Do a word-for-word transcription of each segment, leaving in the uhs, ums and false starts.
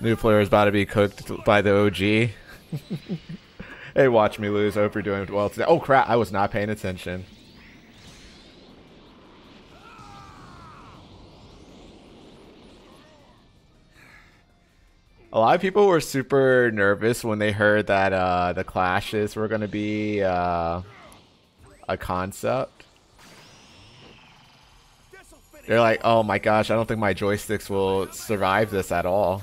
New Flare is about to be cooked by the O G. Hey, watch me lose. I hope you're doing well today. Oh, crap. I was not paying attention. A lot of people were super nervous when they heard that uh, the clashes were going to be uh, a concept. They're like, oh my gosh, I don't think my joysticks will survive this at all.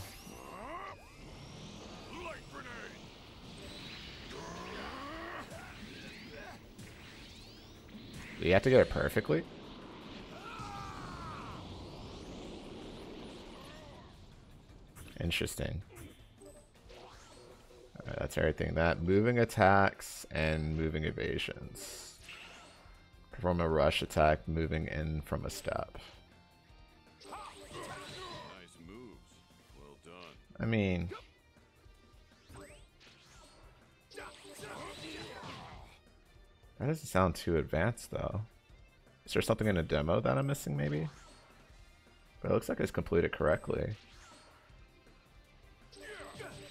Do you have to get it perfectly? Interesting. All right, that's everything. That moving attacks and moving evasions. Perform a rush attack, moving in from a step. Nice moves. Well done. I mean, that doesn't sound too advanced, though. Is there something in a demo that I'm missing, maybe? But it looks like it's completed correctly.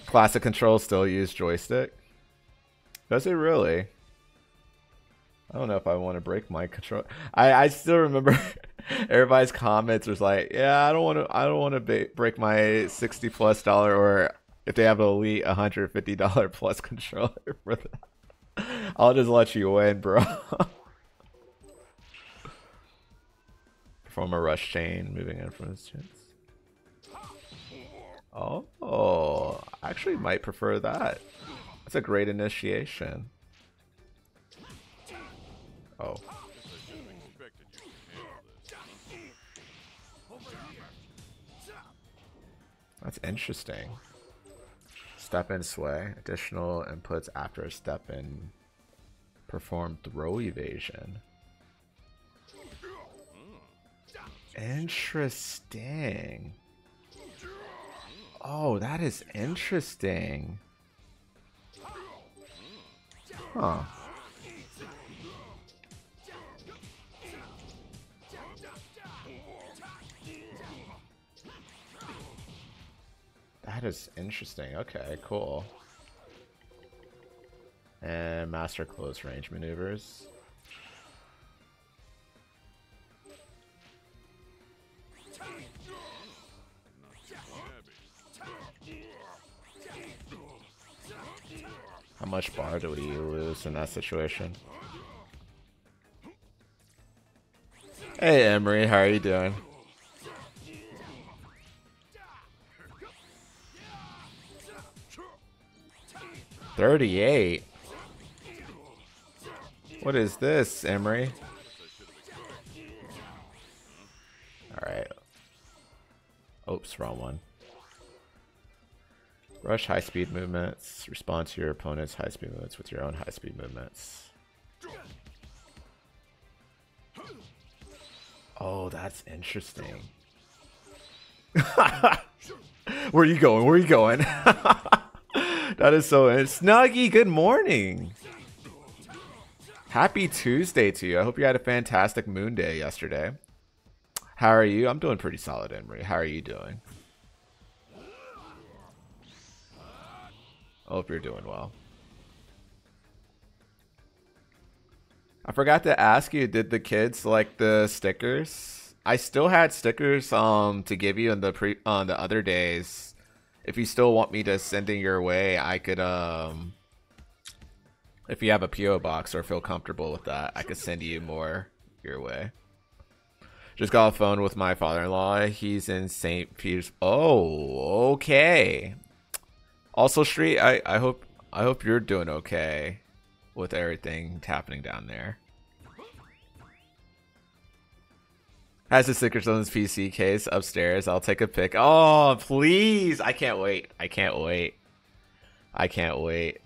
Classic controls still use joystick? Does it really? I don't know if I want to break my control. I, I still remember everybody's comments was like, yeah, I don't want to I don't want to break my sixty plus dollar, or if they have an elite one hundred fifty dollar plus controller for that. I'll just let you win, bro. Perform a rush chain, moving in from his chance. Oh, I actually might prefer that. That's a great initiation. Oh. That's interesting. Step in sway. Additional inputs after a step in. Perform throw evasion. Interesting. Oh, that is interesting. Huh. That is interesting. Okay, cool. And master close range maneuvers. How much bar do we lose in that situation? Hey, Emery, how are you doing? thirty-eight. What is this, Emery? Alright. Oops, wrong one. Rush high-speed movements. Respond to your opponent's high-speed movements with your own high-speed movements. Oh, that's interesting. Where are you going? Where are you going? That is so interesting. Snuggy, good morning. Happy Tuesday to you. I hope you had a fantastic moon day yesterday. How are you? I'm doing pretty solid, Emery. How are you doing? I hope you're doing well. I forgot to ask you, did the kids like the stickers? I still had stickers um to give you on the pre on the other days. If you still want me to send it your way, I could, um, if you have a P O box or feel comfortable with that, I could send you more your way. Just got a phone with my father-in-law. He's in Saint Peter's. Oh, okay. Also, Street, I, I hope, I hope you're doing okay with everything happening down there. Has the stickers on his P C case upstairs. I'll take a pic. Oh, please. I can't wait. I can't wait. I can't wait.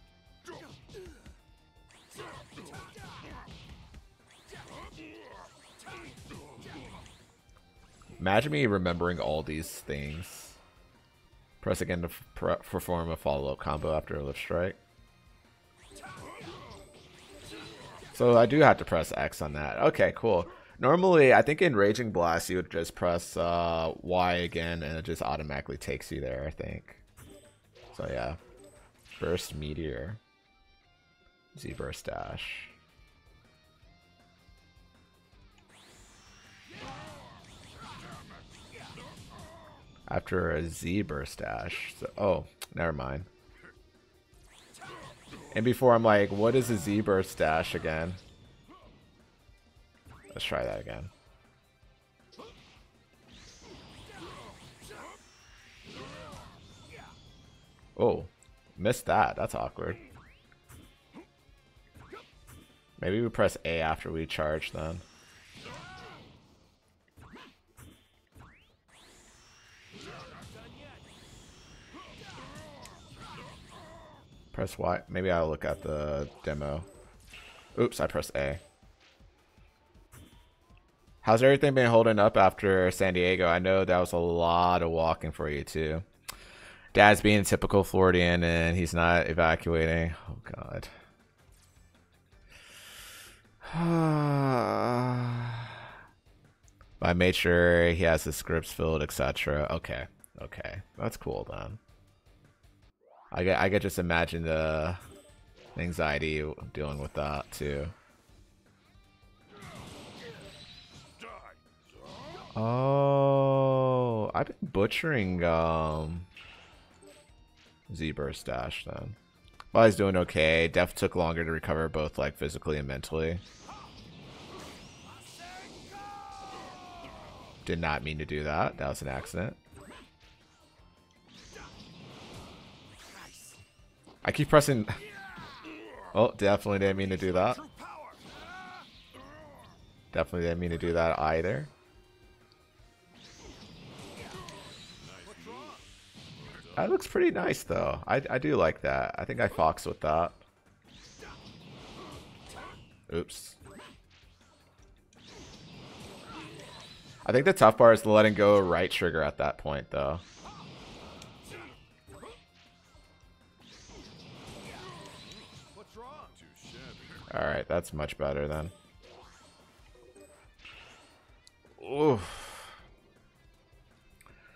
Imagine me remembering all these things. Press again to pr perform a follow-up combo after a lift strike. So I do have to press X on that. Okay, cool. Normally, I think in Raging Blast, you would just press uh, Y again, and it just automatically takes you there, I think. So yeah. Burst Meteor. Z burst dash. After a Z burst dash. So, oh, never mind. And before I'm like, what is a Z burst dash again? Let's try that again. Oh, missed that. That's awkward. Maybe we press A after we charge then. Press Y. Maybe I'll look at the demo. Oops, I pressed A. How's everything been holding up after San Diego? I know that was a lot of walking for you too. Dad's being a typical Floridian and he's not evacuating. Oh God. I made sure he has his scripts filled, et cetera. Okay, okay, that's cool then. I get, I could just imagine the anxiety dealing with that too. Oh, I've been butchering um, Z burst dash then. Well, he's doing okay. Def took longer to recover, both like physically and mentally. Did not mean to do that. That was an accident. I keep pressing. Oh, definitely didn't mean to do that. Definitely didn't mean to do that either. That looks pretty nice though. I, I do like that. I think I foxed with that. Oops. I think the tough part is letting go of right trigger at that point though. Alright, that's much better then. Oof.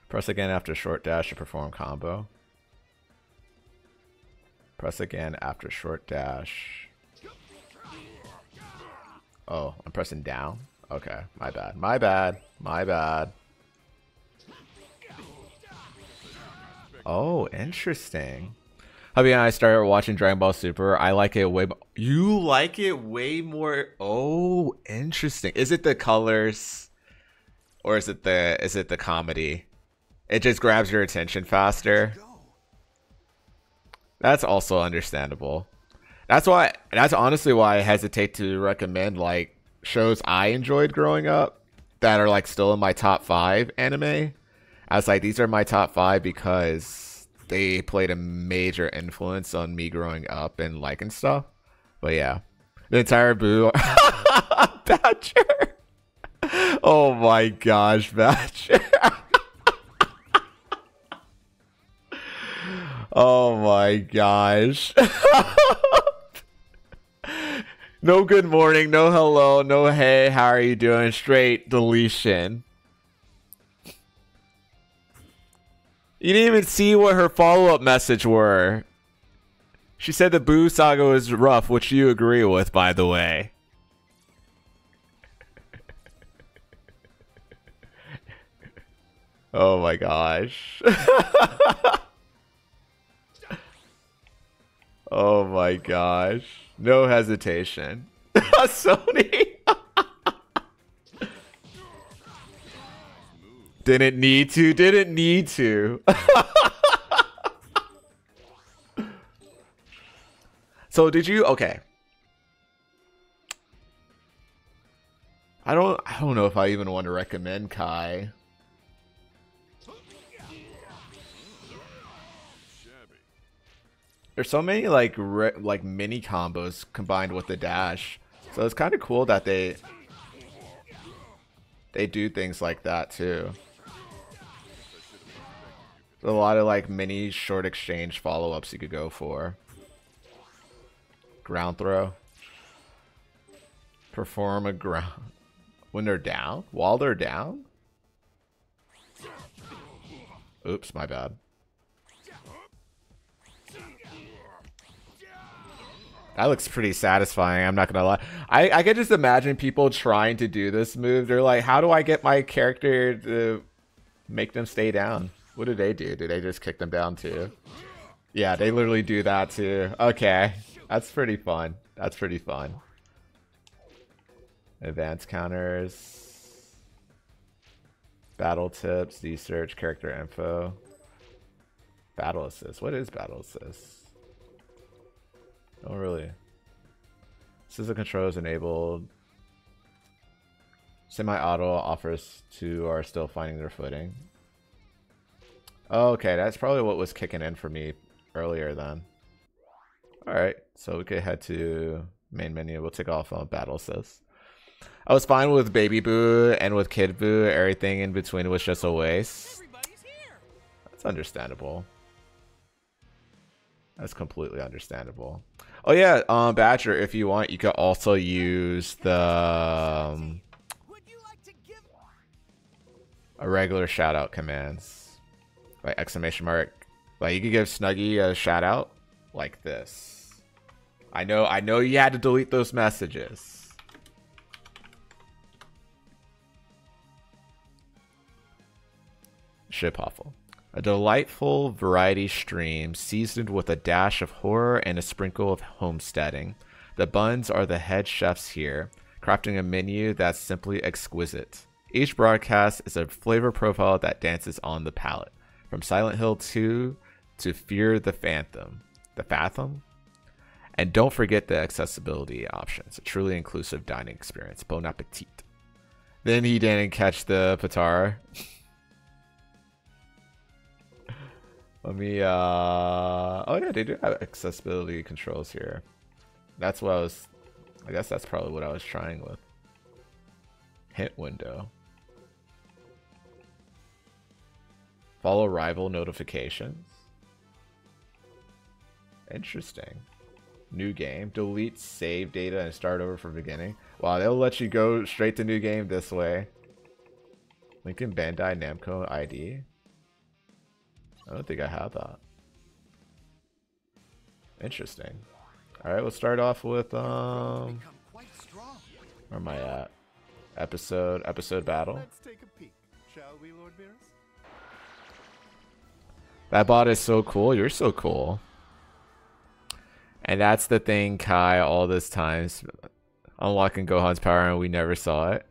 Press again after short dash to perform combo. Press again after short dash. Oh, I'm pressing down? Okay, my bad. My bad. My bad. Oh, interesting. Hubby and I started watching Dragon Ball Super. I like it way more. You like it way more. Oh, interesting. Is it the colors? Or is it the is it the comedy? It just grabs your attention faster. That's also understandable. That's why. That's honestly why I hesitate to recommend like shows I enjoyed growing up that are like still in my top five anime. I was like, these are my top five because they played a major influence on me growing up and liking stuff. But yeah, the entire Boo Badger. Oh my gosh, Badger. Oh my gosh. No good morning, no hello, no hey, how are you doing? Straight deletion. You didn't even see what her follow-up message were. She said the Boo saga was rough, which you agree with, by the way. Oh my gosh. Oh my gosh. No hesitation. Sony! Didn't need to, didn't need to. So did you, okay. I don't, I don't know if I even want to recommend Kai. There's so many like re like mini combos combined with the dash, so it's kind of cool that they they do things like that too. There's a lot of like mini short exchange follow-ups you could go for. Ground throw. Perform a ground. When they're down? While they're down? Oops, my bad. That looks pretty satisfying, I'm not gonna lie. I, I could just imagine people trying to do this move. They're like, how do I get my character to make them stay down? What do they do? Do they just kick them down too? Yeah, they literally do that too. Okay, that's pretty fun. That's pretty fun. Advanced counters. Battle tips, D-search, character info. Battle assist. What is battle assist? Oh really? System control is enabled. Semi-auto offers two are still finding their footing. Okay, that's probably what was kicking in for me earlier then. Alright, so we could head to main menu. We'll take off on battle assist. I was fine with Baby Boo and with Kid Boo. Everything in between was just a waste. That's understandable. That's completely understandable. Oh yeah, um, Badger, if you want, you could also use the um, a regular shout out commands, like exclamation mark. Like you could give Snuggie a shout out like this. I know, I know, you had to delete those messages. Ship awful. A delightful variety stream seasoned with a dash of horror and a sprinkle of homesteading. The buns are the head chefs here, crafting a menu that's simply exquisite. Each broadcast is a flavor profile that dances on the palate. From Silent Hill two to Fear the Phantom. The Phantom? And don't forget the accessibility options. A truly inclusive dining experience. Bon appetit. Then he didn't catch the patara. Let me, uh, oh yeah, they do have accessibility controls here. That's what I was, I guess that's probably what I was trying with. Hint window. Follow rival notifications. Interesting. New game, delete save data and start over from the beginning. Wow, they'll let you go straight to new game this way. Lincoln Bandai Namco I D. I don't think I have that. Interesting. Alright, we'll start off with, um... where am I at? Episode, episode battle. Let's take a peek, shall we, Lord Beerus? That bot is so cool. You're so cool. And that's the thing, Kai, all this time. Unlocking Gohan's power and we never saw it.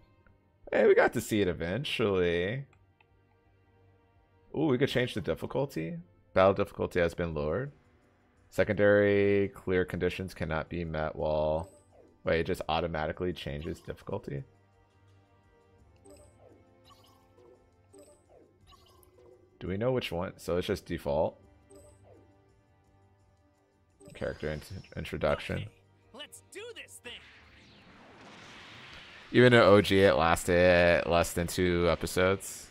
Hey, we got to see it eventually. Ooh, we could change the difficulty. Battle difficulty has been lowered. Secondary clear conditions cannot be met while... Wait, it just automatically changes difficulty? Do we know which one? So it's just default. Character in introduction. Okay, let's do this thing. Even in O G, it lasted less than two episodes.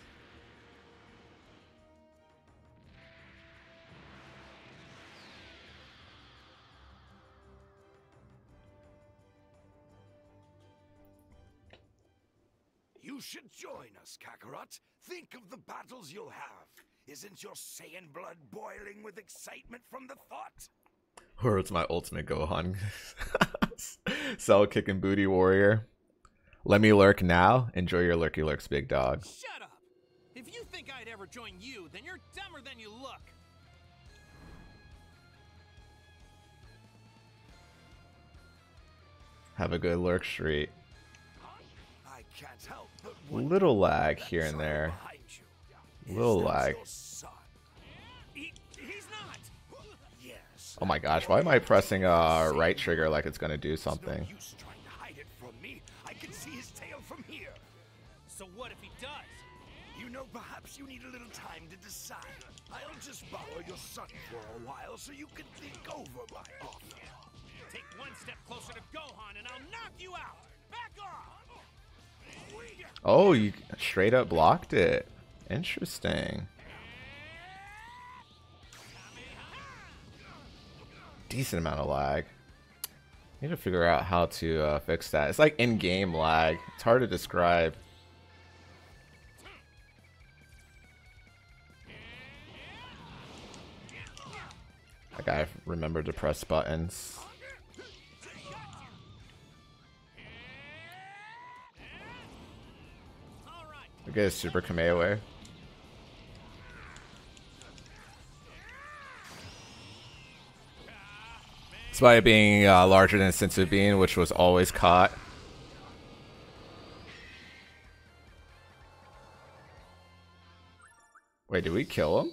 You should join us, Kakarot. Think of the battles you'll have. Isn't your Saiyan blood boiling with excitement from the thought? Or it's my ultimate Gohan. Cell kicking booty warrior. Let me lurk now. Enjoy your lurky lurks, big dog. Shut up! If you think I'd ever join you, then you're dumber than you look. Have a good lurk street. Can't help but little lag here and there. Little lag. He, he's not. Yes. Oh my gosh, why am I pressing uh right trigger like it's gonna do something? No use trying to hide it from me. I can see his tail from here. So what if he does? You know, perhaps you need a little time to decide. I'll just borrow your son for a while so you can think over my offer. Take one step closer to Gohan and I'll knock you out. Back off! Oh, you straight up blocked it. Interesting. Decent amount of lag. I need to figure out how to uh, fix that. It's like in-game lag. It's hard to describe. Like, I remember to press buttons. We get a Super Kamehameha. Despite being uh, larger than Senzu Bean, which was always caught. Wait, did we kill him?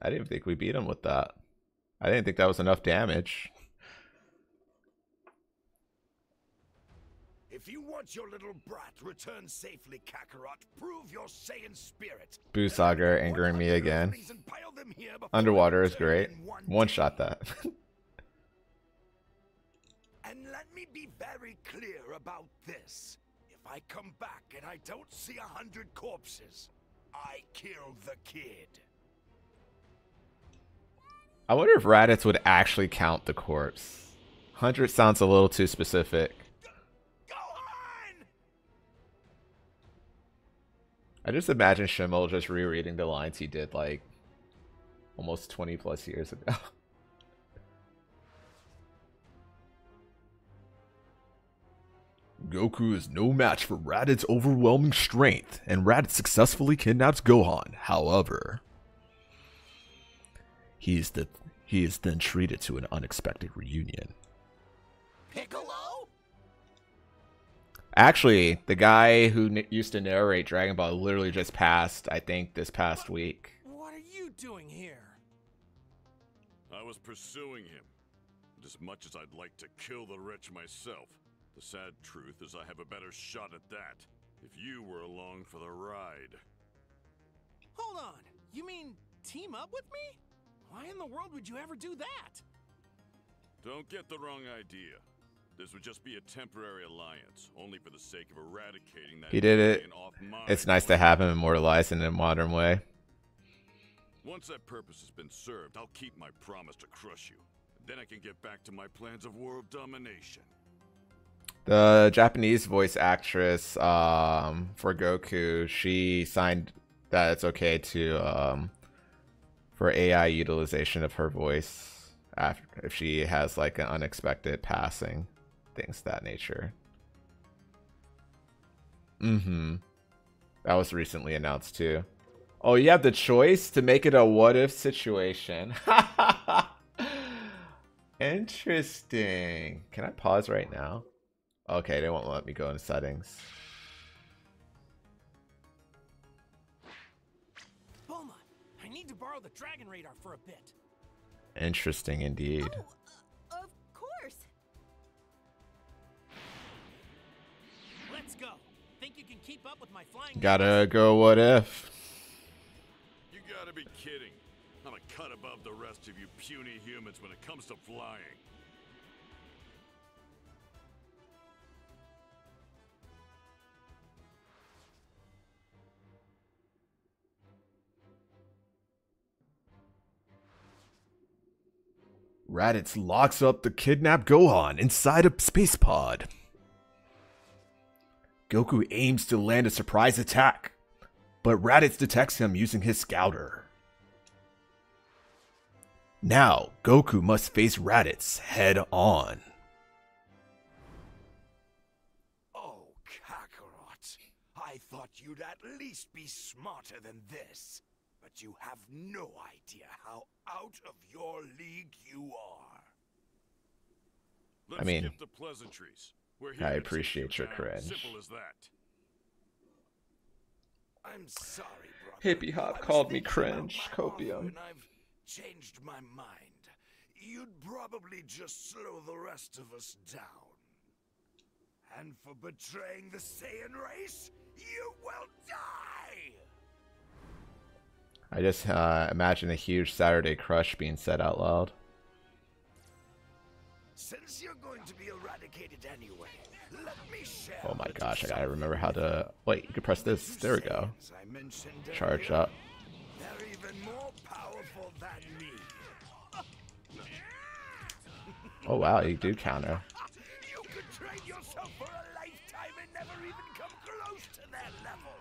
I didn't think we beat him with that. I didn't think that was enough damage. If you want your little brat returned safely, Kakarot, prove your Saiyan spirit. Boo Sagar angering me again. Underwater is great. One shot that. And let me be very clear about this. If I come back and I don't see a hundred corpses, I killed the kid. I wonder if Raditz would actually count the corpse. Hundred sounds a little too specific. I just imagine Shimmel just rereading the lines he did like almost twenty plus years ago. Goku is no match for Raditz's overwhelming strength, and Raditz successfully kidnaps Gohan. However, he is, the, he is then treated to an unexpected reunion. Piccolo? Actually, the guy who n used to narrate Dragon Ball literally just passed, I think, this past what, week. What are you doing here? I was pursuing him. And as much as I'd like to kill the wretch myself, the sad truth is I have a better shot at that if you were along for the ride. Hold on. You mean team up with me? Why in the world would you ever do that? Don't get the wrong idea. This would just be a temporary alliance, only for the sake of eradicating that. He did it. It's nice to have him immortalized in a modern way. Once that purpose has been served, I'll keep my promise to crush you. Then I can get back to my plans of world domination. The Japanese voice actress um, for Goku, she signed that it's okay to um, for A I utilization of her voice after if she has like an unexpected passing. Things of that nature. Mm-hmm. That was recently announced too. Oh, you have the choice to make it a what-if situation. Interesting. Can I pause right now? Okay, they won't let me go into settings. Bulma, I need to borrow the Dragon Radar for a bit. Interesting indeed. Oh. Keep up with my flying gotta go what if. You gotta be kidding. I'm a cut above the rest of you puny humans when it comes to flying. Raditz locks up the kidnapped Gohan inside a space pod. Goku aims to land a surprise attack, but Raditz detects him using his scouter. Now, Goku must face Raditz head on. Oh, Kakarot, I thought you'd at least be smarter than this, but you have no idea how out of your league you are. Let's I mean, skip the pleasantries. I appreciate your cringe. I'm sorry, brother. Hippie Hop called me cringe, copium. I've changed my mind. You'd probably just slow the rest of us down. And for betraying the Saiyan race, you will die! I just uh, imagine a huge Saturday crush being said out loud. Since you're going to be eradicated anyway, let me share. Oh my gosh, I gotta remember how to wait, you can press this. There we go. Charge up. They're even more powerful than me. Oh wow, you do counter. You could train yourself for a lifetime and never even come close to that level.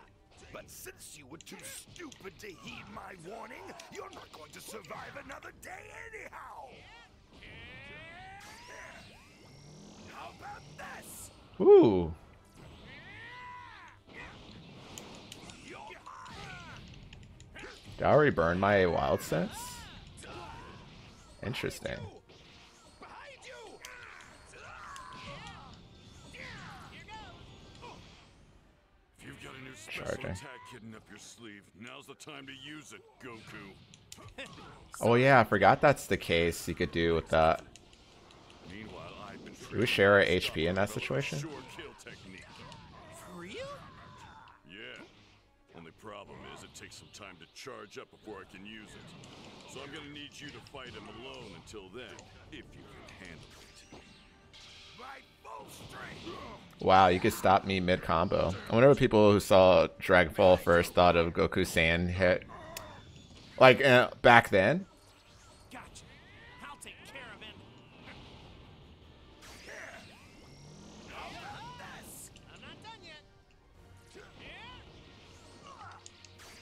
But since you were too stupid to heed my warning, you're not going to survive another day anyhow. How about this? Ooh. Did I already burn my wild sense? Interesting. If you've got a new special attack hidden up your sleeve, now's the time to use it, Goku. Oh yeah, I forgot that's the case you could do with that. Meanwhile, I've been do we share our H P in that situation? Sure kill technique. For real? Yeah. Only problem is it takes some time to charge up before I can use it. So I'm gonna need you to fight him alone until then, if you can handle it. Wow, you could stop me mid-combo. I wonder what people who saw Dragon Ball first thought of Goku Saiyan hit. Like, uh, back then? Gotcha. I'll take care of him. I'm not done yet.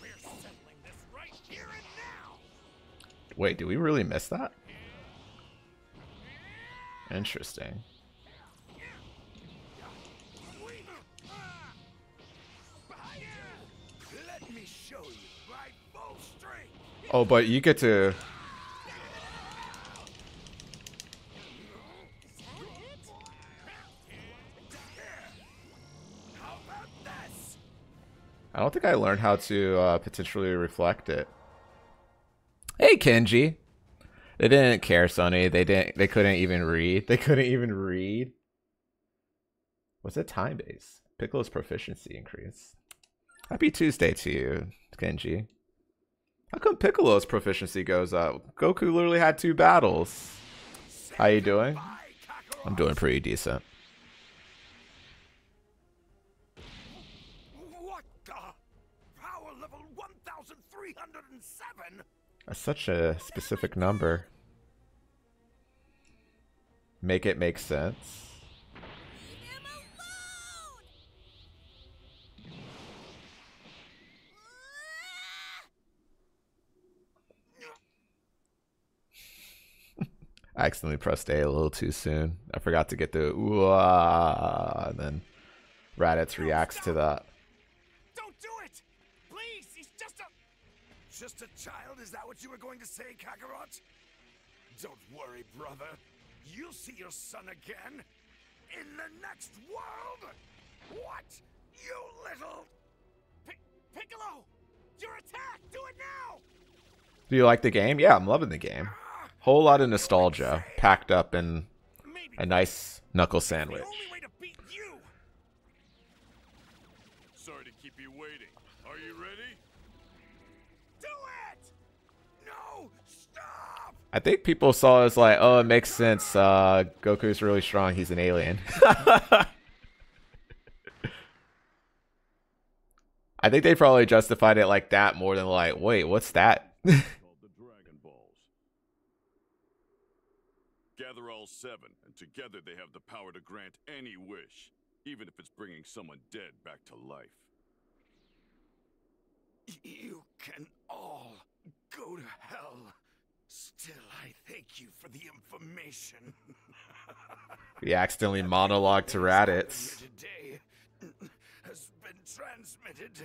We're settling this right here and now. Wait, do we really miss that? Interesting. Oh, but you get to... I don't think I learned how to uh, potentially reflect it. Hey, Kenji. They didn't care, Sony. They didn't. They couldn't even read. They couldn't even read. What's it time base? Piccolo's proficiency increase. Happy Tuesday to you, Kenji. How come Piccolo's proficiency goes up? Goku literally had two battles. How you doing? I'm doing pretty decent. What the? Power level one thousand three hundred seven? That's such a specific number. Make it make sense. I accidentally pressed A a little too soon. I forgot to get the ooh ah, and then Raditz reacts Stop. to that. Don't do it! Please, he's just a Just a child, is that what you were going to say, Kakarot? Don't worry, brother. You'll see your son again in the next world! What? You little P Piccolo! Your attack! Do it now! Do you like the game? Yeah, I'm loving the game. Whole lot of nostalgia packed up in a nice knuckle sandwich. Sorry to keep you waiting. Are you ready? Do it! No! Stop! I think people saw it as like, oh, it makes sense. Uh, Goku's really strong. He's an alien. I think they probably justified it like that more than like, wait, what's that? Gather all seven, and together they have the power to grant any wish, even if it's bringing someone dead back to life. You can all go to hell. Still, I thank you for the information. He accidentally monologued to Raditz. Today has been transmitted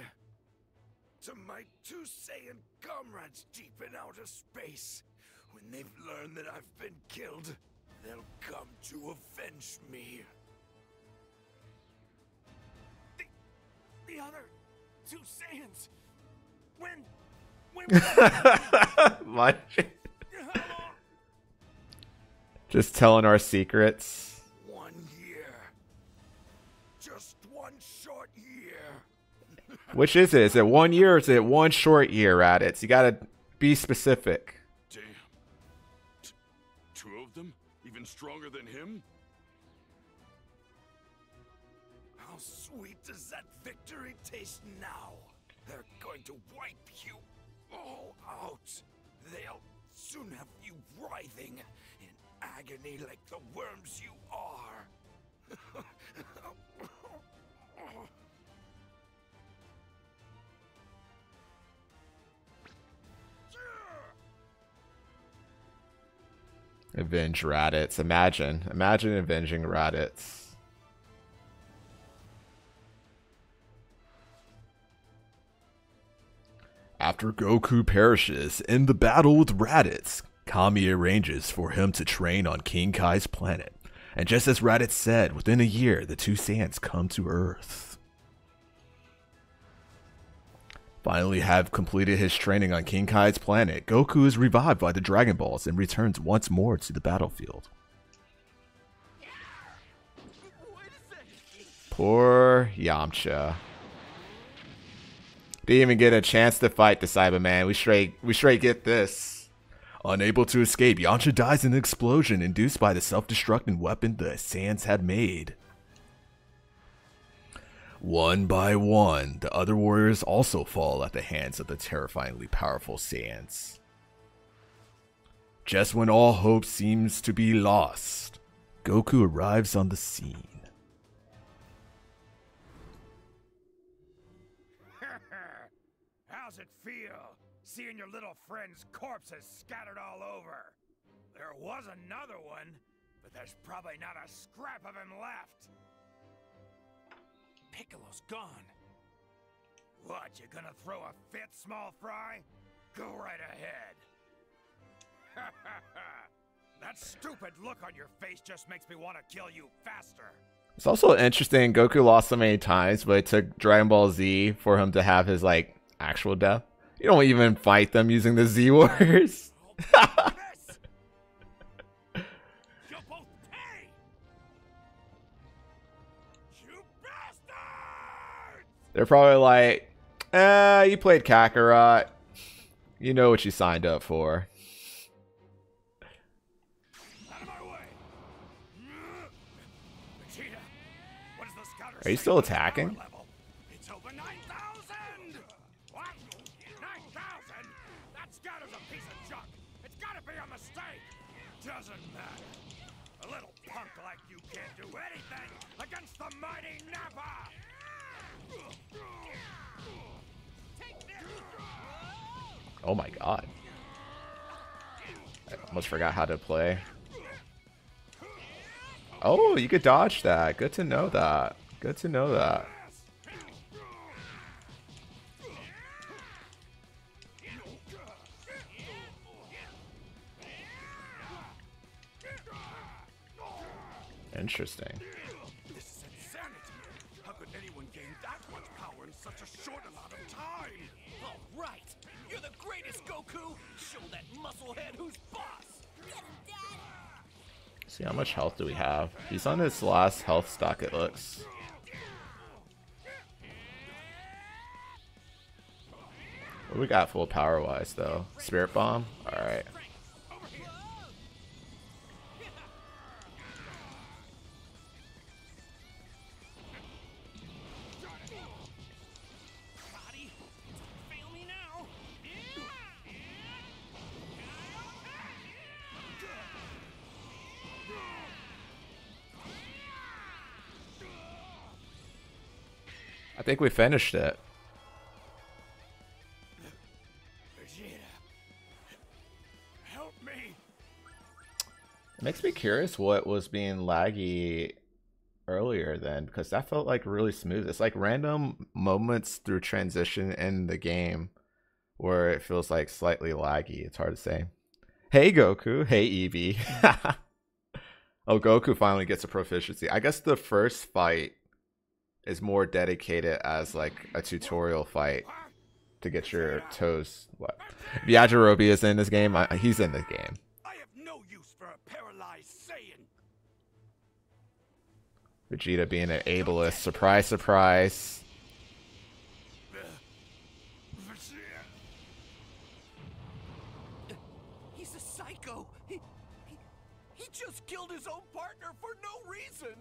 to my two Saiyan comrades deep in outer space. When they've learned that I've been killed, they'll come to avenge me. The, the other two Saiyans. When? When? What? Just telling our secrets. One year. Just one short year. Which is it? Is it one year or is it one short year, Raditz? You gotta be specific. Even stronger than him? How sweet does that victory taste now? They're going to wipe you all out. They'll soon have you writhing in agony like the worms you are. Avenge Raditz. Imagine. Imagine avenging Raditz. After Goku perishes in the battle with Raditz, Kami arranges for him to train on King Kai's planet. And just as Raditz said, within a year, the two Saiyans come to Earth. Finally have completed his training on King Kai's planet, Goku is revived by the Dragon Balls and returns once more to the battlefield. Poor Yamcha. Didn't even get a chance to fight the Cyberman. We straight, we straight get this. Unable to escape, Yamcha dies in an explosion induced by the self-destructing weapon the Saiyans had made. One by one, the other warriors also fall at the hands of the terrifyingly powerful Saiyans. Just when all hope seems to be lost, Goku arrives on the scene. How's it feel, seeing your little friend's corpses scattered all over? There was another one, but there's probably not a scrap of him left. Piccolo's gone. What, you gonna throw a fit, small fry? Go right ahead. Ha ha ha! That stupid look on your face just makes me want to kill you faster. It's also interesting, Goku lost so many times, but it took Dragon Ball Z for him to have his, like, actual death. You don't even fight them using the Z warriors. They're probably like, eh, you played Kakarot. You know what you signed up for. Out of my way. Vegeta, what is the scouter? Are you still attacking? Mighty Nappa! Oh my god. I almost forgot how to play. Oh, you could dodge that. Good to know that. Good to know that. Interesting. See, how much health do we have? He's on his last health stock, it looks. What do we got full power wise though? Spirit Bomb? Alright. I think we finished it. Vegeta, help me. It makes me curious what was being laggy earlier then, because that felt like really smooth. It's like random moments through transition in the game where it feels like slightly laggy. It's hard to say. Hey Goku, hey Eevee. Oh, Goku finally gets a proficiency. I guess the first fight is more dedicated as like a tutorial fight to get your toes. What? Yajirobe is in this game. I, he's in this game. I have no use for a paralyzed Saiyan. Vegeta being an ableist. Surprise, surprise. He's a psycho. He, he, he just killed his own partner for no reason.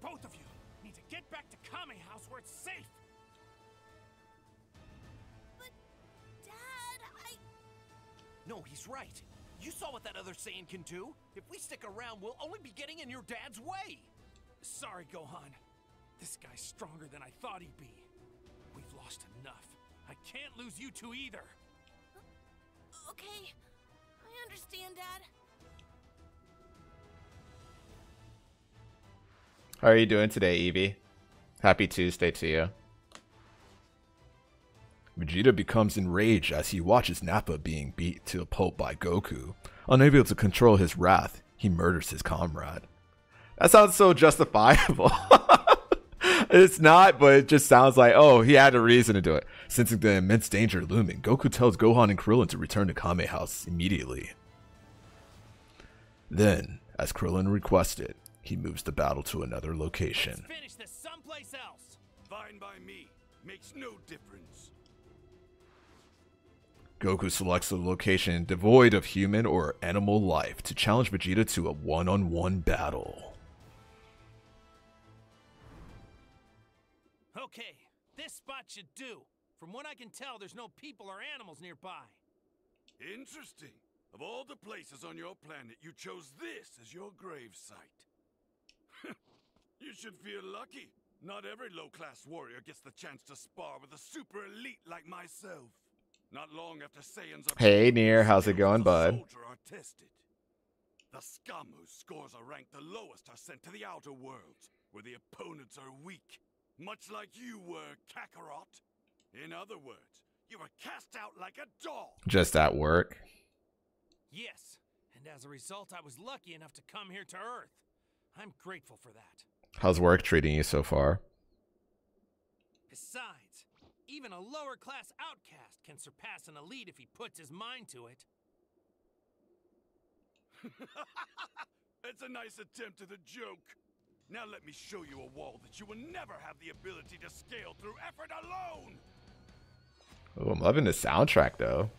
Both of you need to get back to Kami house where it's safe. But Dad, I... No, he's right. You saw what that other Saiyan can do? If we stick around, we'll only be getting in your dad's way! Sorry, Gohan. This guy's stronger than I thought he'd be. We've lost enough. I can't lose you two either. Okay. I understand, Dad. How are you doing today, Eevee? Happy Tuesday to you. Vegeta becomes enraged as he watches Nappa being beat to a pulp by Goku. Unable to control his wrath, he murders his comrade. That sounds so justifiable. It's not, but it just sounds like, oh, he had a reason to do it. Sensing the immense danger looming, Goku tells Gohan and Krillin to return to Kame House immediately. Then, as Krillin requested, he moves the battle to another location. Let's finish this someplace else. Fine by me. Makes no difference. Goku selects a location devoid of human or animal life to challenge Vegeta to a one-on-one battle. Okay, this spot should do. From what I can tell, there's no people or animals nearby. Interesting. Of all the places on your planet, you chose this as your grave site. You should feel lucky. Not every low-class warrior gets the chance to spar with a super elite like myself. Not long after Saiyans are... Hey, Nier, how's it going, bud? Soldier are tested. The scum whose scores are ranked the lowest are sent to the outer worlds, where the opponents are weak. Much like you were, Kakarot. In other words, you were cast out like a dog. Just at work. Yes, and as a result, I was lucky enough to come here to Earth. I'm grateful for that. How's work treating you so far? Besides, even a lower-class outcast can surpass an elite if he puts his mind to it. It's a nice attempt at a joke. Now let me show you a wall that you will never have the ability to scale through effort alone. Oh, I'm loving the soundtrack though.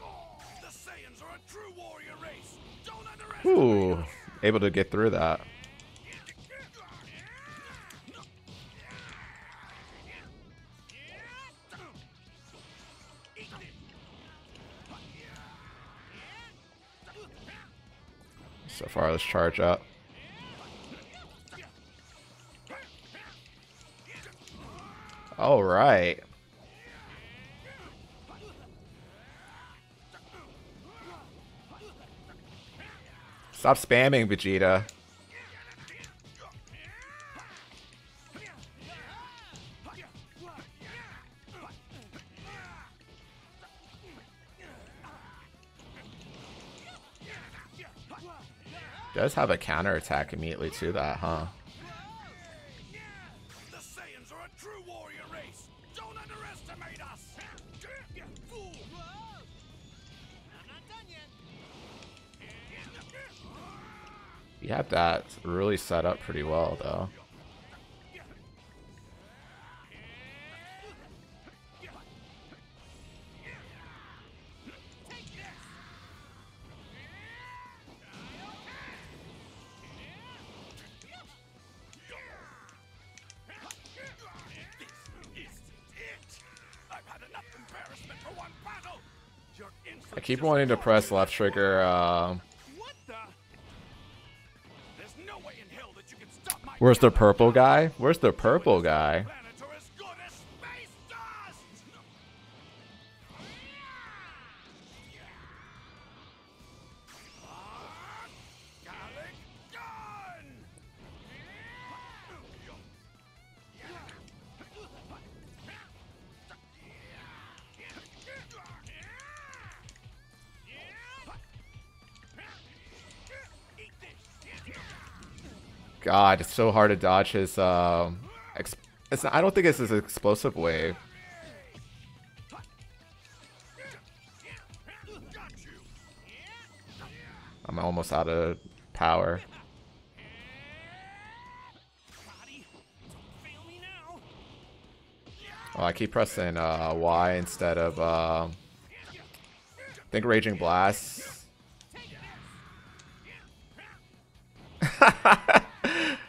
The Saiyans are a true warrior race. Don't underestimate us. Ooh, able to get through that. So far, let's charge up. All right. Stop spamming, Vegeta. Does have a counterattack immediately to that, huh? The Saiyans are a true warrior race. Don't underestimate us. You fool. I'm not done yet. We had that really set up pretty well though. I keep wanting to press left trigger. Uh, what the? There's no way in hell that you can stop my where's the purple guy? Where's the purple guy? God, it's so hard to dodge his. Uh, exp it's not, I don't think it's his explosive wave. I'm almost out of power. Oh, I keep pressing uh, Y instead of. Uh, I think Raging Blast.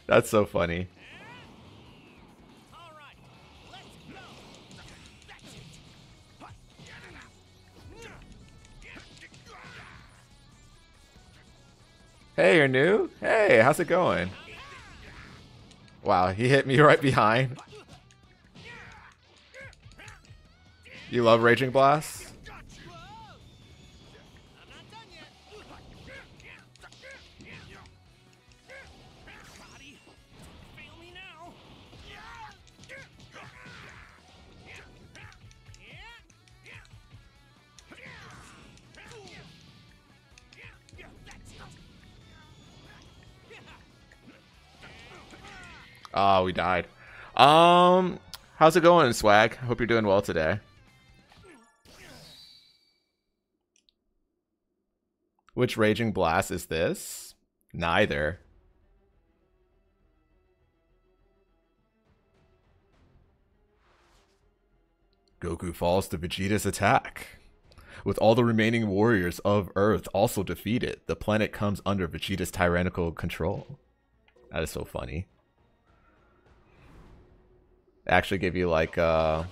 That's so funny. Hey, you're new? Hey, how's it going? Wow, he hit me right behind. You love Raging Blast? Oh, we died. Um, how's it going, Swag? Hope you're doing well today. Which Raging Blast is this? Neither. Goku falls to Vegeta's attack. With all the remaining warriors of Earth also defeated, the planet comes under Vegeta's tyrannical control. That is so funny. Actually give you like uh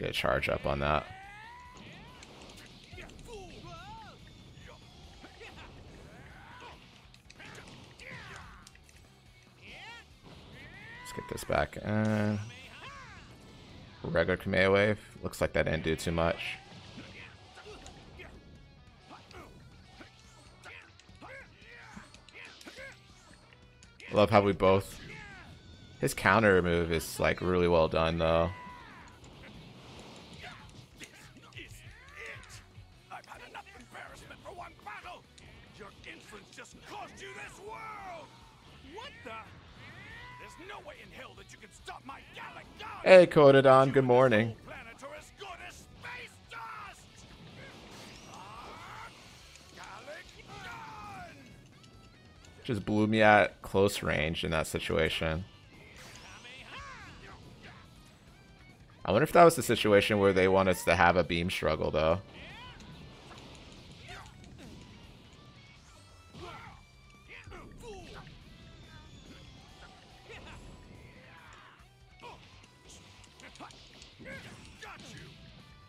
get a charge up on that. Let's get this back in. Regular Kamehameha wave. Looks like that didn't do too much. Love how we both... His counter move is like really well done though. Hey, Kododon, good morning. Just blew me at close range in that situation. I wonder if that was the situation where they want us to have a beam struggle, though.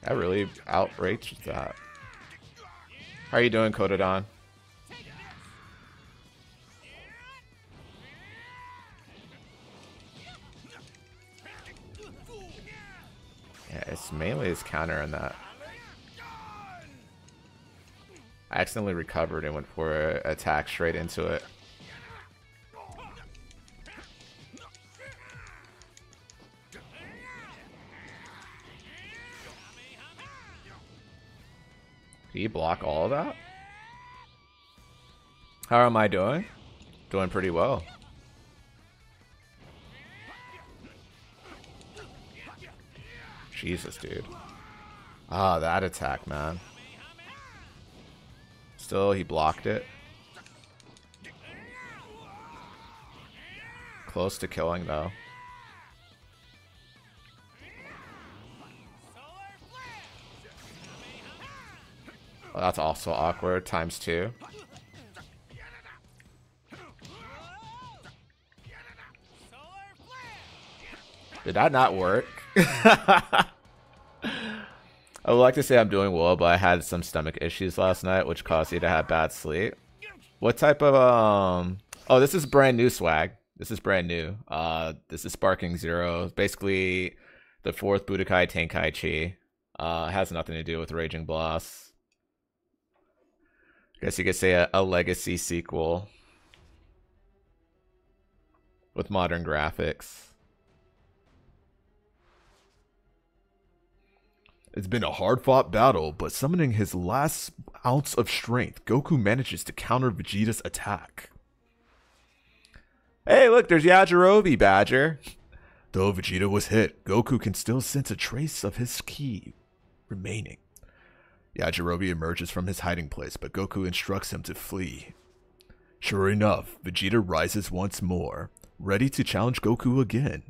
I really outraged that. How are you doing, Kododon? Yeah, it's mainly his counter on that. I accidentally recovered and went for an attack straight into it. You block all of that? How am I doing? Doing pretty well. Jesus, dude. Ah, that attack, man. Still, he blocked it. Close to killing, though. Well, that's also awkward, times two. Did that not work? I would like to say I'm doing well, but I had some stomach issues last night, which caused me to have bad sleep. What type of, um... Oh, this is brand new, Swag. This is brand new. Uh, this is Sparking Zero. Basically, the fourth Budokai Tenkaichi. Uh, it has nothing to do with Raging Blast. Guess you could say a, a legacy sequel with modern graphics. It's been a hard-fought battle, but summoning his last ounce of strength, Goku manages to counter Vegeta's attack. Hey, look, there's Yajirobe, Badger. Though Vegeta was hit, Goku can still sense a trace of his ki remaining. Yajirobe emerges from his hiding place, but Goku instructs him to flee. Sure enough, Vegeta rises once more, ready to challenge Goku again.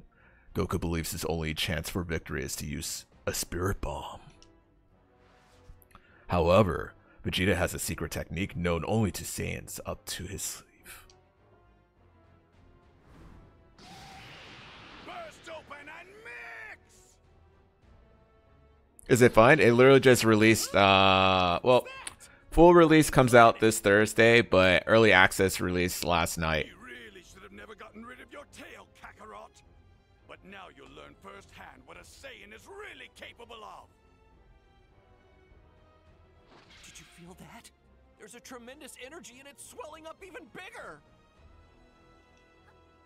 Goku believes his only chance for victory is to use a Spirit Bomb. However, Vegeta has a secret technique known only to Saiyans up to his sleeve. Burst open and mix! Is it fine? It literally just released, uh, well, full release comes out this Thursday, but early access released last night. You really should have never gotten rid of your tail, Kakarot. But now you'll learn firsthand what a Saiyan is really capable of. Did you feel that? There's a tremendous energy and it's swelling up even bigger!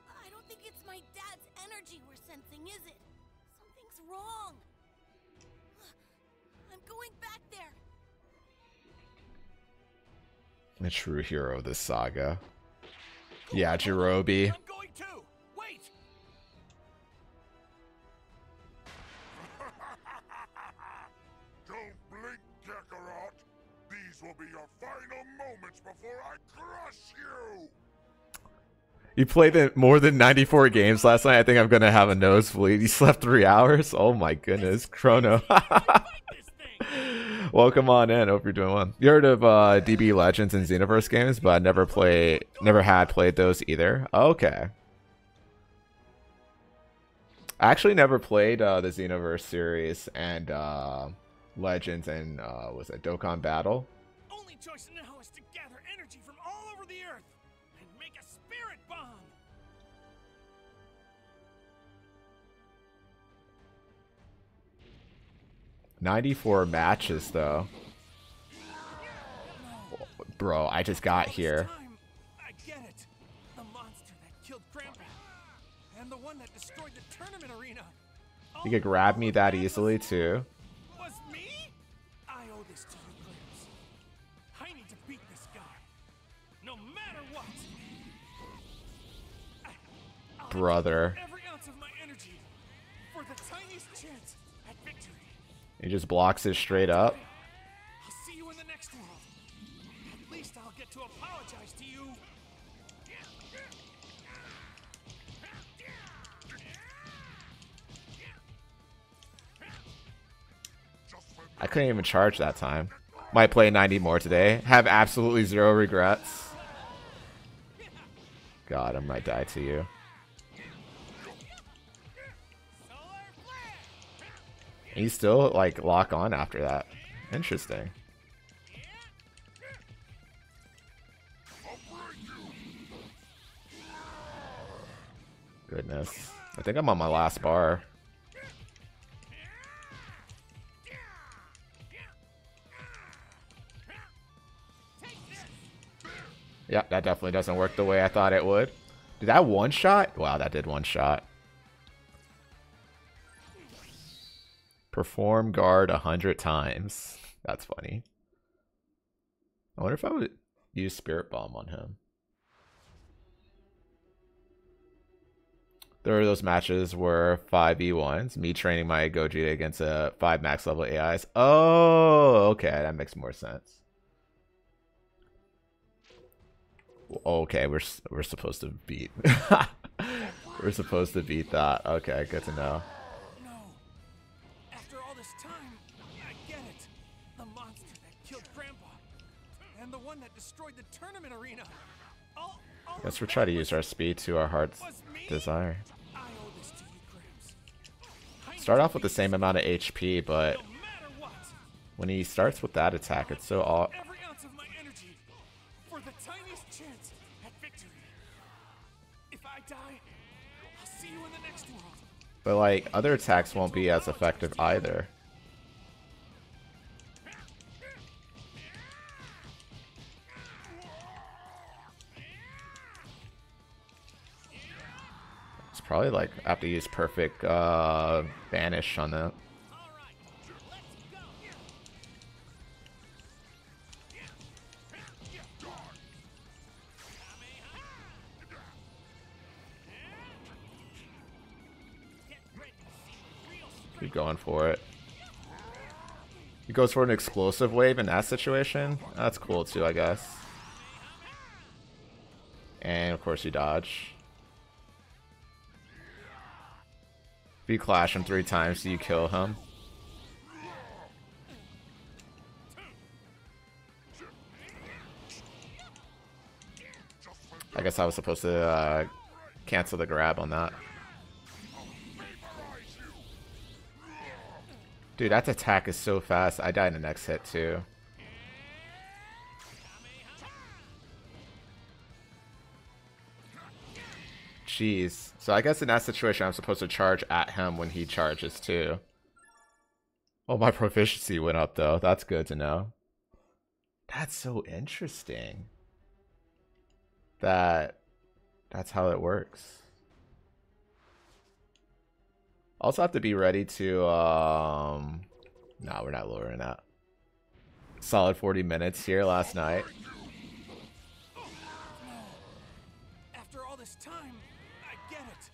I don't think it's my dad's energy we're sensing, is it? Something's wrong. I'm going back there. The true hero of this saga. Yajirobe. I'm going to! Wait! Don't blink, Kakarot! These will be your final moments before I crush you! You played it more than ninety-four games last night. I think I'm gonna have a nosebleed. You slept three hours? Oh my goodness, Chrono. Welcome on in. Hope you're doing well. You heard of uh, D B Legends and Xenoverse games, but I never played, never had played those either. Okay. I actually never played uh, the Xenoverse series and uh, Legends and uh, was it Dokkan Battle? Only choice now is to gather energy from all over the earth and make a Spirit Bomb. ninety-four matches though. Bro, I just got here. I get it. The monster that killed Grandpa and the one that destroyed the tournament arena. You could grab me that easily too. Was me? I owe this to you, players. I need to beat this guy. No matter what. Brother. Every ounce of my energy for the tiniest chance at victory. He just blocks it straight up. I'll see you in the next world. At least I'll get to apologize to you. I couldn't even charge that time. Might play ninety more today. Have absolutely zero regrets. God, I might die to you. And you still, like, lock on after that. Interesting. Goodness. I think I'm on my last bar. Yeah, that definitely doesn't work the way I thought it would. Did that one shot? Wow, that did one shot. Perform guard a hundred times. That's funny. I wonder if I would use Spirit Bomb on him. There were those matches where five v ones, me training my Gogeta against a five max level A Is. Oh, okay, that makes more sense. Okay, we're we're supposed to beat. We're supposed to beat that. Okay, good to know. Destroyed the tournament arena. All, all Guess we'll try to use our speed to our heart's desire. Start off with the same amount of H P, but when he starts with that attack, it's so all. Every ounce of my energy for the tiniest chance at victory. If I die, I'll see you in the next world. But like other attacks won't be as effective either. Probably like I have to use perfect uh, vanish on that. Keep going for it. He goes for an explosive wave in that situation. That's cool too, I guess. And of course you dodge. If you clash him three times, do you kill him? I guess I was supposed to uh, cancel the grab on that. Dude, that attack is so fast. I die in the next hit, too. Jeez. So I guess in that situation, I'm supposed to charge at him when he charges, too. Oh, my proficiency went up, though. That's good to know. That's so interesting. That... That's how it works. Also have to be ready to, um... no, we're not lowering that. Solid forty minutes here last night. After all this time, I get it.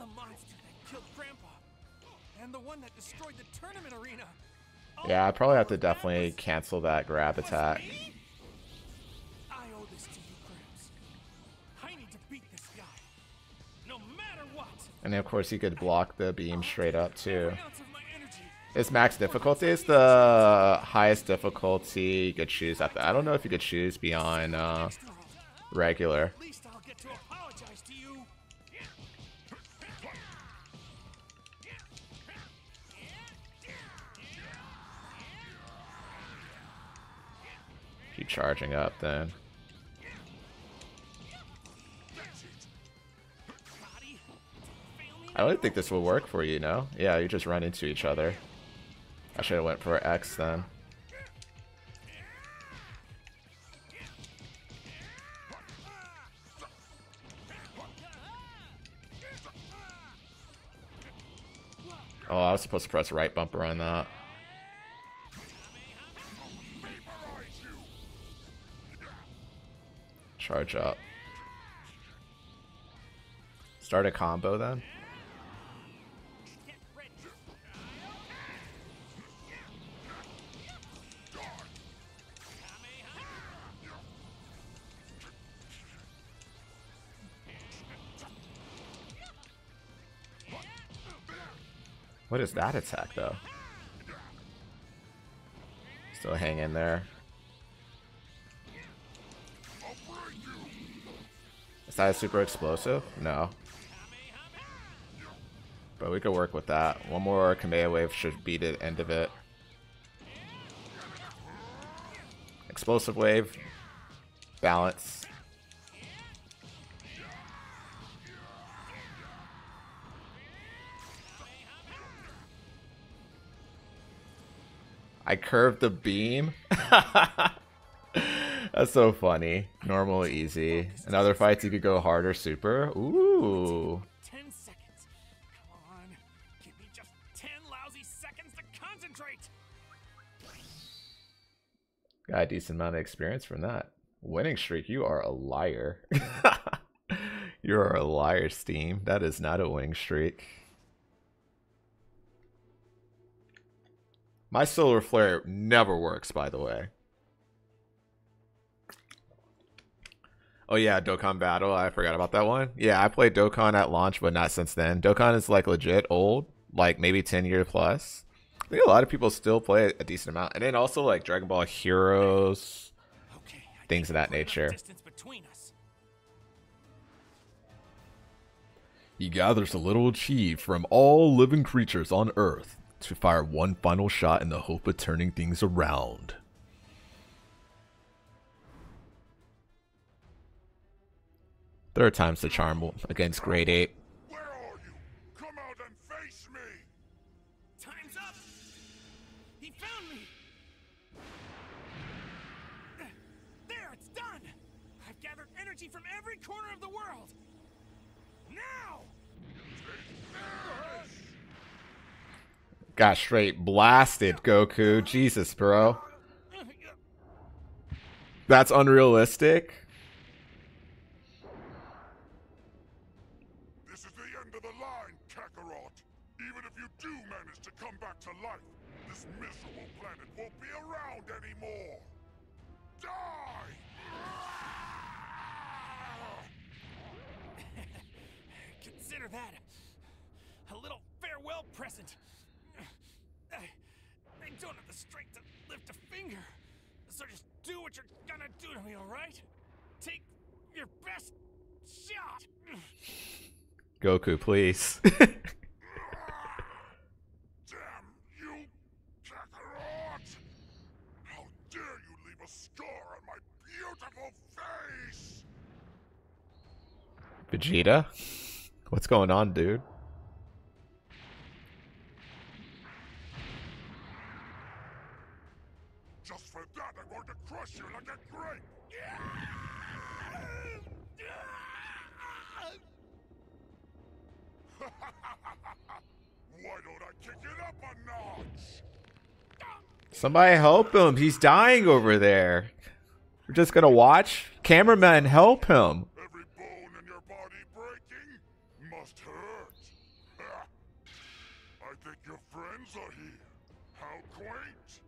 The monster that killed Grandpa. And the one that destroyed the tournament arena. Oh, yeah, I probably have to definitely cancel that grab attack. I owe this to you, Gramps. I need to beat this guy. No matter what. And of course, you could block the beam straight up, too. It's max difficulty. It's the highest difficulty you could choose. At the, I don't know if you could choose beyond uh, regular. Keep charging up, then. I don't think this will work for you, no? Yeah, you just run into each other. I should have went for X then. Oh, I was supposed to press right bumper on that. Charge up. Start a combo then. What is that attack, though? Still hang in there. Is that a super explosive? No. But we could work with that. One more Kamehameha wave should be the end of it. Explosive wave. Balance. I curved the beam. That's so funny. Normal, easy. In other fights, you could go harder, super. Ooh. Ten seconds. Come on. Give me just ten lousy seconds to concentrate. Got a decent amount of experience from that. Winning streak. You are a liar. You are a liar, Steam. That is not a winning streak. My solar flare never works, by the way. Oh yeah, Dokkan Battle. I forgot about that one. Yeah, I played Dokkan at launch, but not since then. Dokkan is like legit old, like maybe ten year plus. I think a lot of people still play a decent amount. And then also like Dragon Ball Heroes, okay. Okay, things of that nature. He gathers a little chi from all living creatures on Earth to fire one final shot in the hope of turning things around. Third time's the charm against Great Ape. Where are you? Come out and face me. Time's up. He found me. There, it's done. I've gathered energy from every corner of the world. Now. Got straight blasted, Goku. Jesus, bro. That's unrealistic. This is the end of the line, Kakarot. Even if you do manage to come back to life, this miserable planet won't be around anymore. Die! Consider that a little farewell crescent. I, I don't have the strength to lift a finger. So just do what you're gonna do to me, alright? Take your best shot. Goku, please. Damn you, Kakarot! How dare you leave a scar on my beautiful face! Vegeta? What's going on, dude? Just for that, I'm going to crush you like a grape! Why don't I kick it up a notch? Somebody help him! He's dying over there! We're just gonna watch? Cameraman, help him! Every bone in your body breaking must hurt! I think your friends are here. How quaint!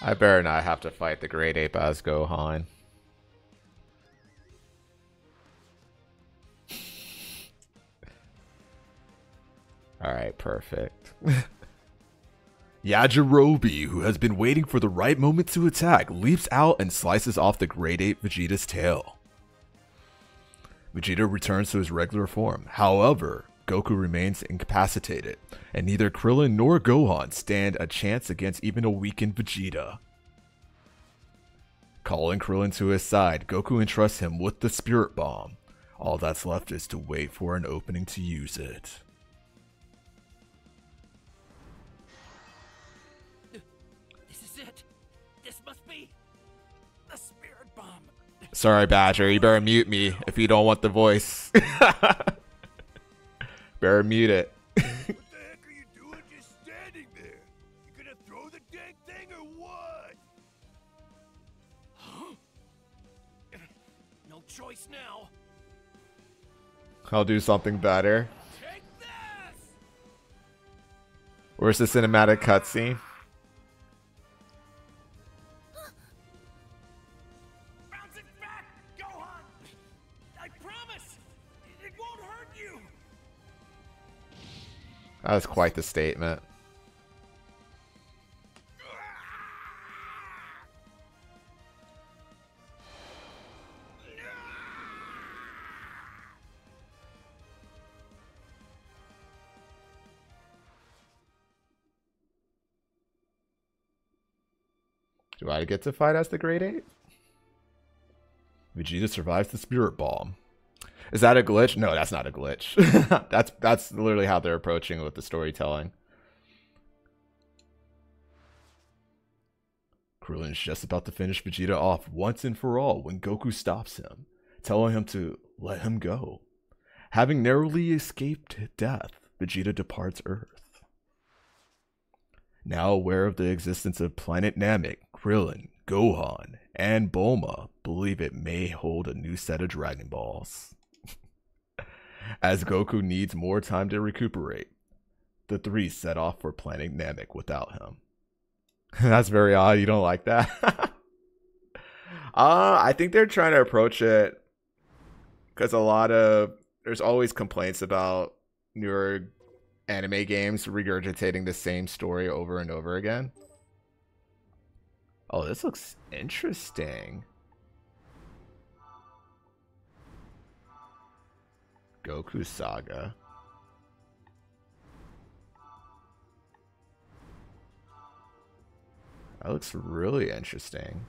I better not have to fight the Great Ape as Gohan. Alright, perfect. Yajirobe, who has been waiting for the right moment to attack, leaps out and slices off the Great Ape Vegeta's tail. Vegeta returns to his regular form. However, Goku remains incapacitated, and neither Krillin nor Gohan stand a chance against even a weakened Vegeta. Calling Krillin to his side, Goku entrusts him with the Spirit Bomb. All that's left is to wait for an opening to use it. This is it. This must be the Spirit Bomb. Sorry, Badger, you better mute me if you don't want the voice. Better mute it. What the heck are you doing just standing there? You gonna throw the dang thing or what? Huh? No choice now. I'll do something better. Take this! Where's the cinematic cutscene? Bounce it back, Gohan! I promise! It won't hurt you! That was quite the statement. Do I get to fight as the Great Ape? Vegeta survives the Spirit Bomb. Is that a glitch? No, that's not a glitch. that's that's literally how they're approaching with the storytelling. Krillin's just about to finish Vegeta off once and for all when Goku stops him, telling him to let him go. Having narrowly escaped death, Vegeta departs Earth. Now aware of the existence of Planet Namek, Krillin, Gohan, and Bulma believe it may hold a new set of Dragon Balls. As Goku needs more time to recuperate, the three set off for Planet Namek without him. That's very odd. You don't like that? uh, I think they're trying to approach it because a lot of... There's always complaints about newer anime games regurgitating the same story over and over again. Oh, this looks interesting. Goku Saga. That looks really interesting.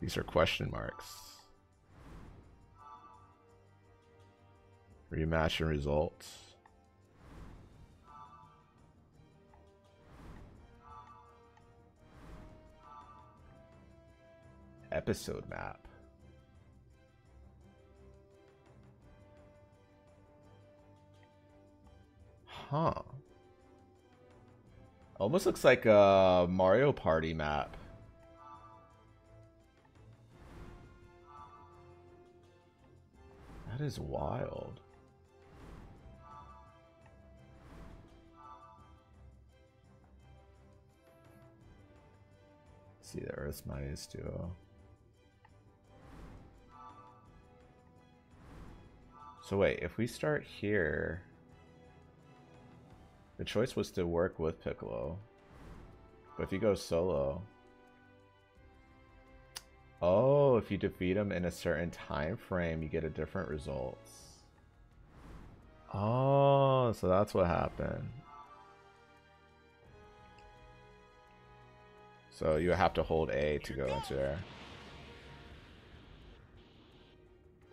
These are question marks. Rematch and results. Episode map. Huh. Almost looks like a Mario Party map. That is wild. see the Earth Mightiest duo. So wait, if we start here, the choice was to work with Piccolo, but if you go solo, oh, if you defeat him in a certain time frame, you get a different results. Oh, so that's what happened. So you have to hold A to go into there.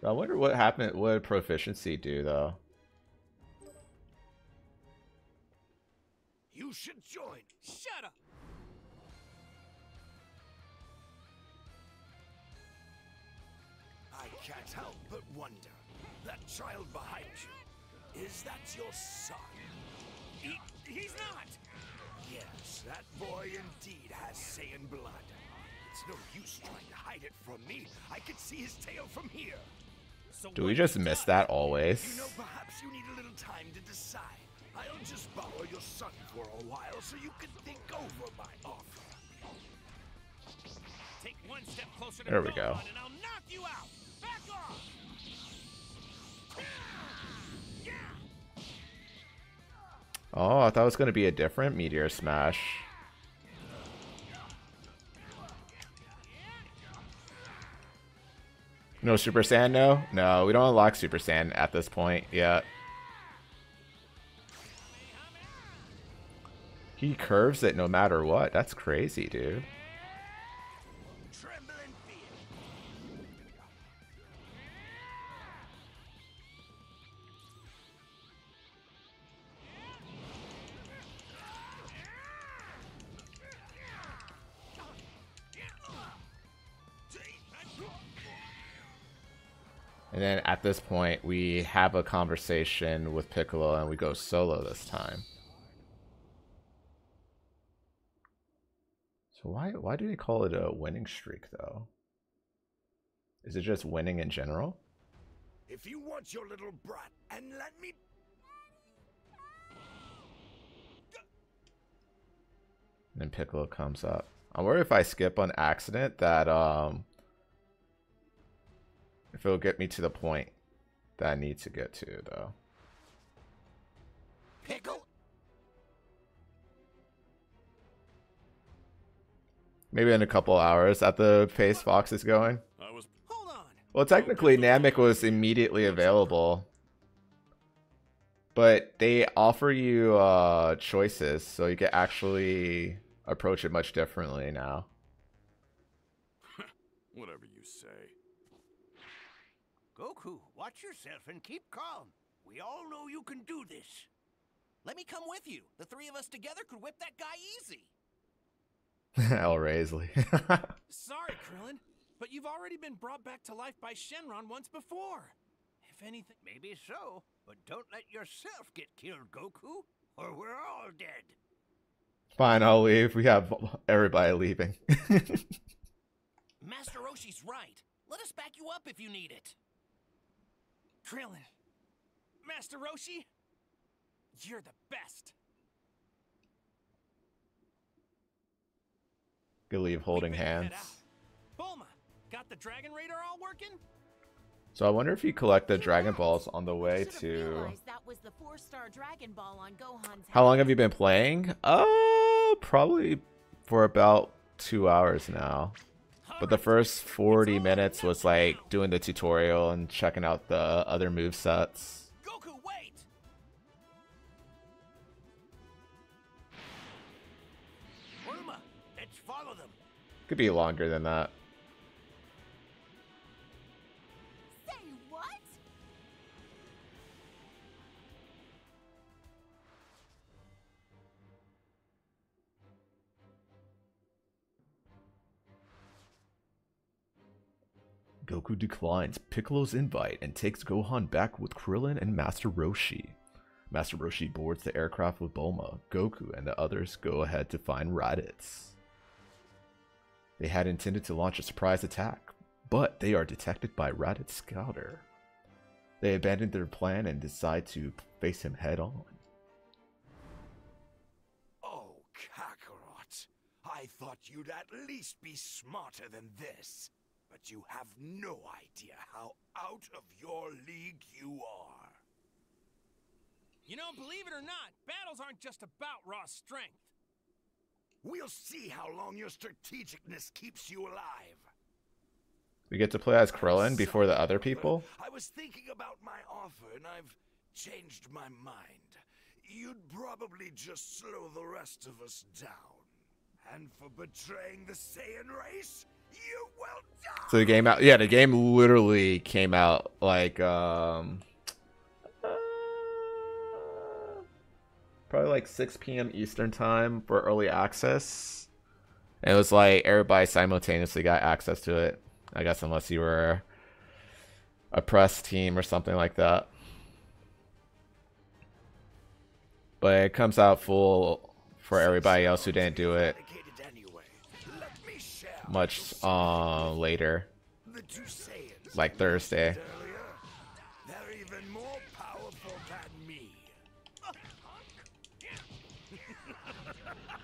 I wonder what happened. What did proficiency do, though? You should join. Shut up. I can't help but wonder. That child behind you, is that your son? He, he's not. Yes, that boy indeed has Saiyan blood. It's no use trying to hide it from me. I can see his tail from here. So do we just miss that always? You know, perhaps you need a little time to decide. I'll just borrow your son for a while so you can think over my offer. Take one step closer to there we go. And I'll knock you out. Back off. Oh, I thought it was going to be a different Meteor Smash. No Super Saiyan, no? No, we don't unlock Super Saiyan at this point yet. He curves it no matter what. That's crazy, dude. And then at this point, we have a conversation with Piccolo and we go solo this time. So why why do they call it a winning streak, though? Is it just winning in general? If you want your little brat and let me... And then Piccolo comes up. I wonder if I skip on accident that... um. If it'll get me to the point that I need to get to, though. Pickle. Maybe in a couple hours at the pace Fox is going. I was... Hold on. Well, technically, Namek was immediately available. But they offer you uh, choices, so you can actually approach it much differently now. Whatever you say. Goku, watch yourself and keep calm. We all know you can do this. Let me come with you. The three of us together could whip that guy easy. El Raisley. Sorry, Krillin, but you've already been brought back to life by Shenron once before. If anything... Maybe so, but don't let yourself get killed, Goku, or we're all dead. Fine, I'll leave. We have everybody leaving. Master Roshi's right. Let us back you up if you need it. Krillin, Master Roshi, you're the best. Good leave holding hands. Bulma, got the Dragon Radar all working? So I wonder if you collect the Dragon Balls on the way to... That was the four-star Dragon Ball on Gohan's. How long have you been playing? Uh, probably for about two hours now. But the first forty minutes was like doing the tutorial and checking out the other movesets. Goku, wait! Bulma, let's follow them. Could be longer than that. Say what? Goku declines Piccolo's invite and takes Gohan back with Krillin and Master Roshi. Master Roshi boards the aircraft with Bulma. Goku and the others go ahead to find Raditz. They had intended to launch a surprise attack, but they are detected by Raditz Scouter. They abandon their plan and decide to face him head on. Oh, Kakarot. I thought you'd at least be smarter than this. But you have no idea how out of your league you are. You know, believe it or not, battles aren't just about raw strength. We'll see how long your strategicness keeps you alive. We get to play as Krillin before the other people? I was thinking about my offer and I've changed my mind. You'd probably just slow the rest of us down. And for betraying the Saiyan race, you will die! So the game out, yeah, the game literally came out like, um... Uh, probably like six P M Eastern time for early access. And it was like, everybody simultaneously got access to it. I guess unless you were a press team or something like that. But it comes out full for everybody else who didn't do it much uh, later, like Thursday. They're even more powerful than me.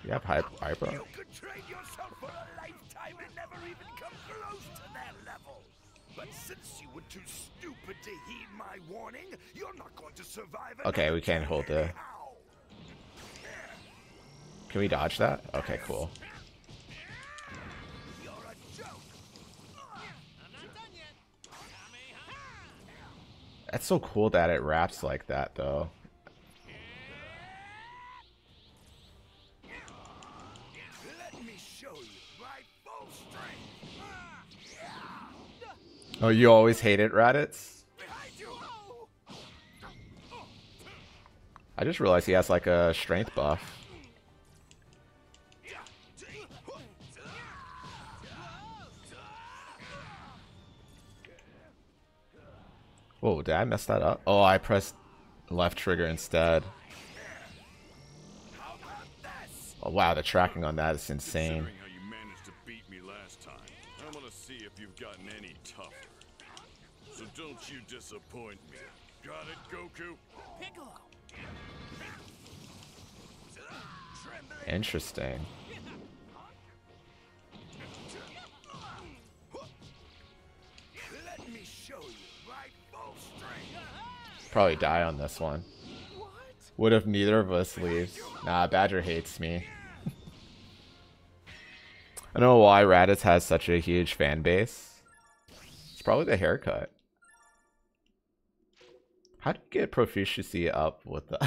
You have high eyebrow. You could trade yourself for a lifetime and never even come close to that level. But since you were too stupid to heed my warning, you're not going to survive. Okay, we can't hold the. Can we dodge that? Okay, cool. You're a joke. I'm not done yet. That's so cool that it wraps like that, though. Let me show you my full strength. Oh, you always hated Raditz? I just realized he has like a strength buff. Whoa, did I mess that up? Oh, I pressed left trigger instead. Oh wow, the tracking on that is insane. How you managed to beat me last time. I want to see if you've gotten any tougher. So don't you disappoint me. Got it, Goku? Piccolo. Interesting. Probably die on this one. What? What if neither of us leaves? Nah, Badger hates me. I don't know why Raditz has such a huge fan base. It's probably the haircut. How do you get proficiency up with the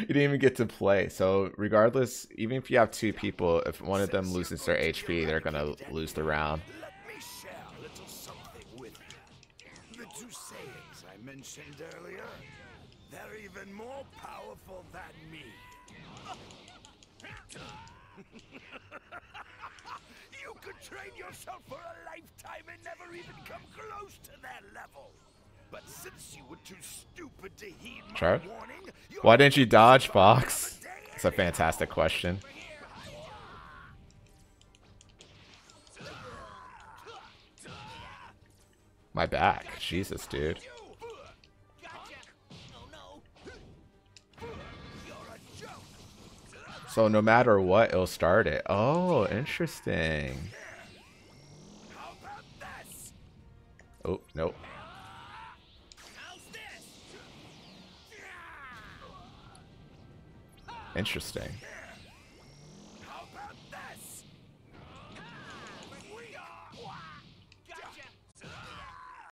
you didn't even get to play. So regardless, even if you have two people, if one of them loses their H P, they're gonna lose the round. Mentioned earlier, they're even more powerful than me. You could train yourself for a lifetime and never even come close to their level. But since you were too stupid to heed my Char? warning, why didn't you dodge, Fox? It's a fantastic question. My back, Jesus, dude. So no matter what, it'll start it. Oh, interesting. Oh, nope. Interesting.